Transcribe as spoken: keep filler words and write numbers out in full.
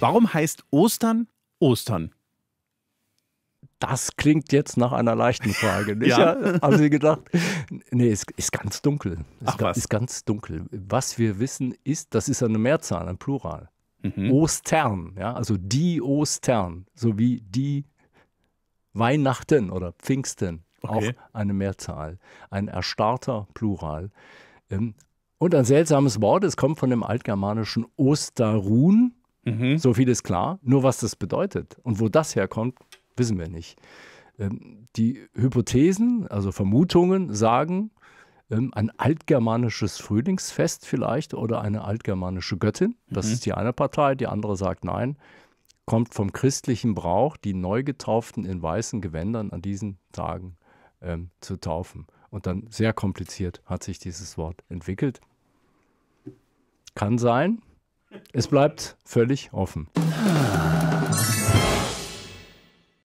Warum heißt Ostern Ostern? Das klingt jetzt nach einer leichten Frage. Ich ja. habe mir gedacht, nee, es ist ganz dunkel. Es Ach was. ist ganz dunkel. Was wir wissen ist, das ist eine Mehrzahl, ein Plural. Mhm. Ostern, ja, also die Ostern, sowie die Weihnachten oder Pfingsten, okay. auch eine Mehrzahl. Ein erstarrter Plural. Und ein seltsames Wort, es kommt von dem altgermanischen Osterun, mhm. so viel ist klar. Nur was das bedeutet und wo das herkommt, wissen wir nicht. Die Hypothesen, also Vermutungen, sagen, ein altgermanisches Frühlingsfest vielleicht oder eine altgermanische Göttin. Das mhm. ist die eine Partei, die andere sagt nein. Kommt vom christlichen Brauch, die Neugetauften in weißen Gewändern an diesen Tagen ähm, zu taufen. Und dann sehr kompliziert hat sich dieses Wort entwickelt. Kann sein. Es bleibt völlig offen.